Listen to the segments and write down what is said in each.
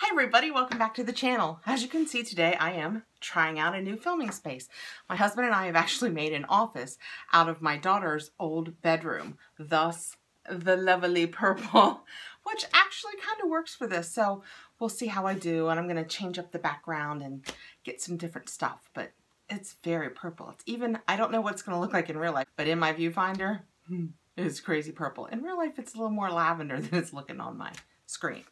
Hi everybody, welcome back to the channel. As you can see today, I am trying out a new filming space. My husband and I have actually made an office out of my daughter's old bedroom, thus the lovely purple, which actually kind of works for this. So we'll see how I do, and I'm gonna change up the background and get some different stuff, but it's very purple. It's even, I don't know what it's gonna look like in real life, but in my viewfinder, it's crazy purple. In real life, it's a little more lavender than it's looking on my screen.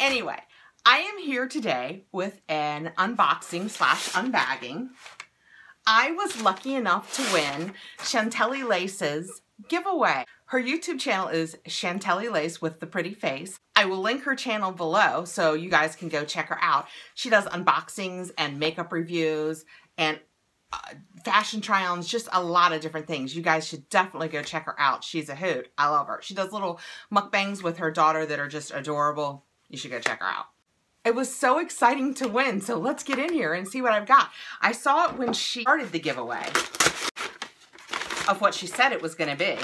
Anyway, I am here today with an unboxing slash unbagging. I was lucky enough to win Chantelle Lace's giveaway. Her YouTube channel is Chantelle Lace with the pretty face. I will link her channel below so you guys can go check her out. She does unboxings and makeup reviews and fashion try-ons, just a lot of different things. You guys should definitely go check her out. She's a hoot. I love her. She does little mukbangs with her daughter that are just adorable. You should go check her out. It was so exciting to win, so let's get in here and see what I've got. I saw it when she started the giveaway of what she said it was gonna be.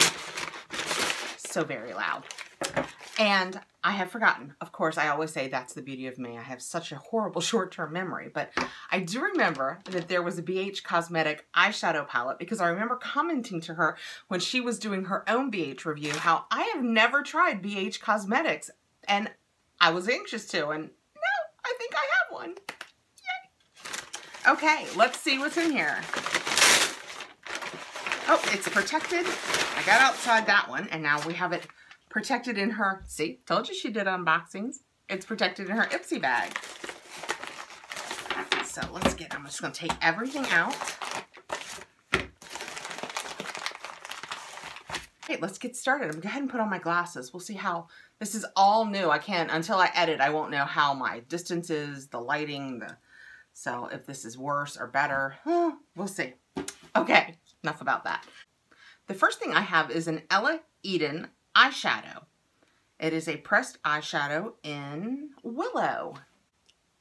So very loud. And I have forgotten. Of course, I always say that's the beauty of me. I have such a horrible short-term memory, but I do remember that there was a BH Cosmetic eyeshadow palette because I remember commenting to her when she was doing her own BH review how I have never tried BH Cosmetics, and I was anxious to, and I think I have one. Yay. Okay, let's see what's in here. Oh, it's protected. I got outside that one, and now we have it protected in her, see, told you she did unboxings. It's protected in her Ipsy bag. So let's get, I'm just gonna take everything out. Okay, let's get started. I'm gonna go ahead and put on my glasses. We'll see how, this is all new. I can't, until I edit, I won't know how my distance is, the lighting, so if this is worse or better, we'll see. Okay, enough about that. The first thing I have is an Ella Eden eyeshadow. It is a pressed eyeshadow in Willow.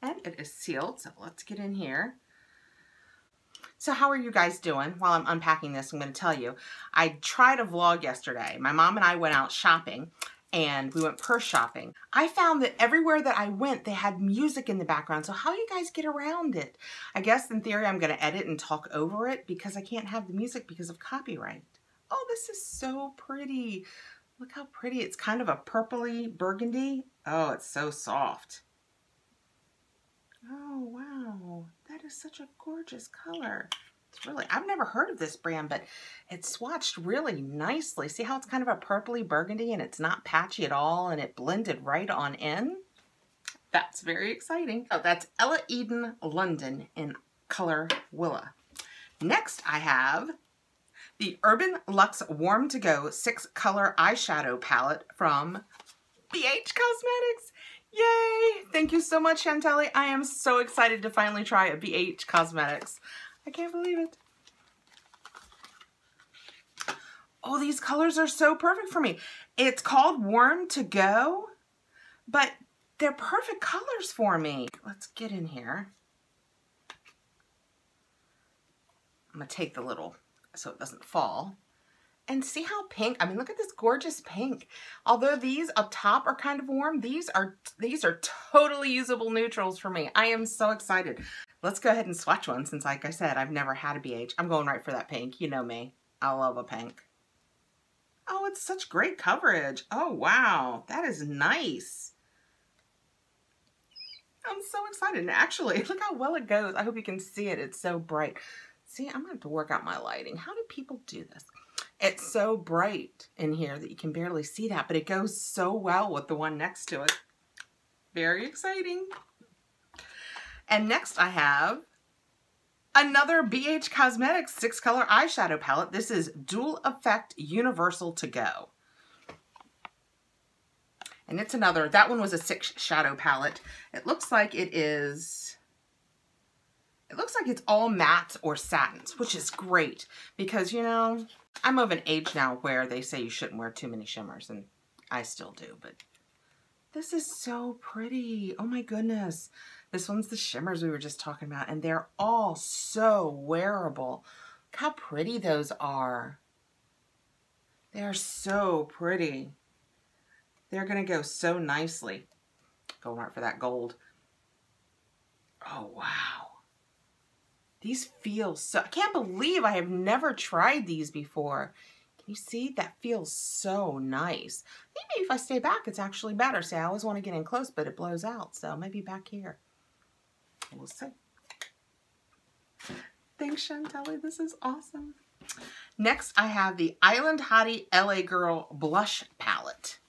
And it is sealed, so let's get in here. So how are you guys doing? While I'm unpacking this, I'm going to tell you, I tried a vlog yesterday. My mom and I went out shopping, and we went purse shopping. I found that everywhere that I went, they had music in the background. So how do you guys get around it? I guess in theory, I'm going to edit and talk over it because I can't have the music because of copyright. Oh, this is so pretty. Look how pretty. It's kind of a purpley burgundy. Oh, it's so soft. Oh, wow. That is such a gorgeous color. It's really, I've never heard of this brand, but it's swatched really nicely. See how it's kind of a purpley burgundy and it's not patchy at all and it blended right on in? That's very exciting. Oh, that's Ella Eden London in color Willa. Next I have the Urban Lux Warm To Go 6-Color Eyeshadow Palette from BH Cosmetics. Yay! Thank you so much, Chantelle. I am so excited to finally try a BH Cosmetics. I can't believe it. Oh, these colors are so perfect for me. It's called Warm To Go, but they're perfect colors for me. Let's get in here. I'm gonna take the little so it doesn't fall. And see how pink, I mean, look at this gorgeous pink. Although these up top are kind of warm, these are totally usable neutrals for me. I am so excited. Let's go ahead and swatch one since, like I said, I've never had a BH. I'm going right for that pink. You know me. I love a pink. Oh, it's such great coverage. Oh, wow. That is nice. I'm so excited. And actually, look how well it goes. I hope you can see it. It's so bright. See, I'm going to have to work out my lighting. How do people do this? It's so bright in here that you can barely see that, but it goes so well with the one next to it. Very exciting. And next I have another BH Cosmetics 6-color eyeshadow palette. This is Dual Effect Universal To Go. And it's another, that one was a 6-shadow palette. It looks like it is, it looks like it's all mattes or satins, which is great because, you know, I'm of an age now where they say you shouldn't wear too many shimmers, and I still do, but this is so pretty. Oh my goodness. This one's the shimmers we were just talking about, and they're all so wearable. Look how pretty those are. They're so pretty. They're going to go so nicely. going right for that gold. Oh, wow. These feel so, I can't believe I have never tried these before. Can you see? That feels so nice. Maybe if I stay back, it's actually better. See, I always want to get in close, but it blows out. So maybe back here. We'll see. Thanks, Chantelle. This is awesome. Next, I have the Island Hottie LA Girl Blush Palette.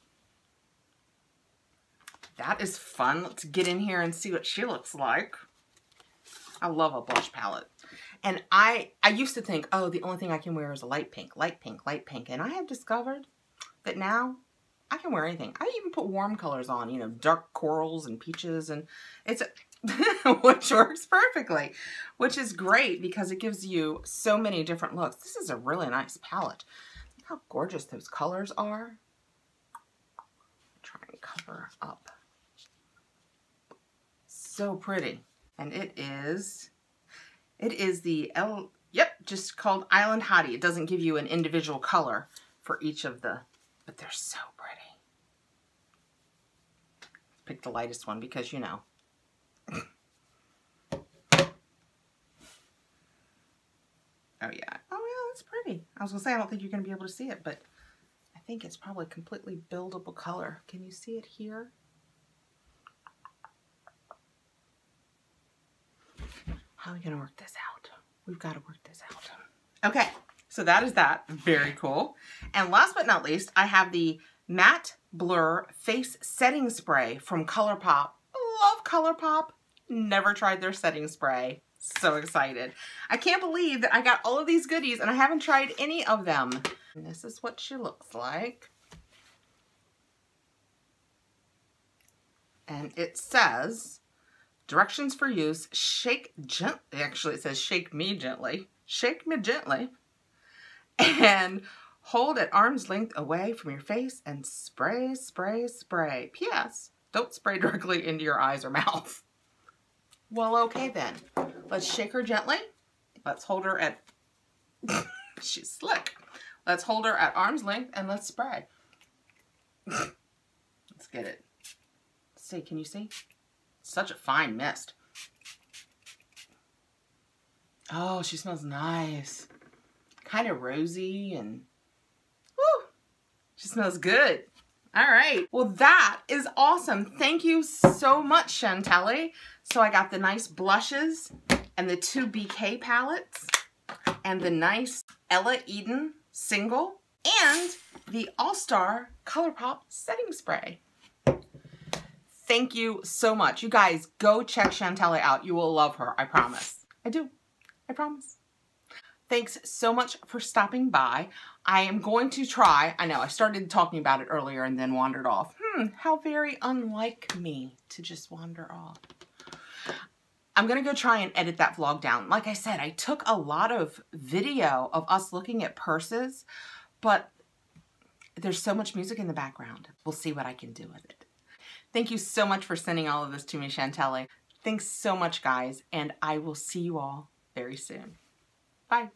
That is fun. Let's get in here and see what she looks like. I love a blush palette. And I used to think, oh, the only thing I can wear is a light pink, light pink, light pink. And I have discovered that now I can wear anything. I even put warm colors on, you know, dark corals and peaches. And it's, which works perfectly, which is great because it gives you so many different looks. This is a really nice palette. Look how gorgeous those colors are. Try and cover up. So pretty. And it is the L, yep, just called Island Hottie. It doesn't give you an individual color for each of the, but they're so pretty. Pick the lightest one because, you know. Oh, yeah. Oh, yeah, that's pretty. I was going to say, I don't think you're going to be able to see it, but I think it's probably completely buildable color. Can you see it here? How are we going to work this out? We've got to work this out. Okay, so that is that. Very cool. And last but not least, I have the Matte Blur Face Setting Spray from ColourPop. Love ColourPop. Never tried their setting spray. So excited. I can't believe that I got all of these goodies and I haven't tried any of them. And this is what she looks like. And it says, directions for use, shake gently. Actually, it says shake me gently. Shake me gently. And hold at arm's length away from your face and spray, spray, spray. P.S. Don't spray directly into your eyes or mouth. Well, okay then. Let's shake her gently. Let's hold her at, she's slick. Let's hold her at arm's length and let's spray. Let's get it. Let's see, can you see? Such a fine mist. Oh, she smells nice. Kind of rosy and, woo, she smells good. All right. Well, that is awesome. Thank you so much, Chantelle. So I got the nice blushes and the two BK palettes and the nice Ella Eden single and the All-Star ColourPop setting spray. Thank you so much. You guys, go check Chantelle out. You will love her. I promise. I do. I promise. Thanks so much for stopping by. I am going to try, I know I started talking about it earlier and then wandered off. How very unlike me to just wander off. I'm gonna go try and edit that vlog down. Like I said, I took a lot of video of us looking at purses, but there's so much music in the background. We'll see what I can do with it. Thank you so much for sending all of this to me, Chantelle. Thanks so much, guys, and I will see you all very soon. Bye.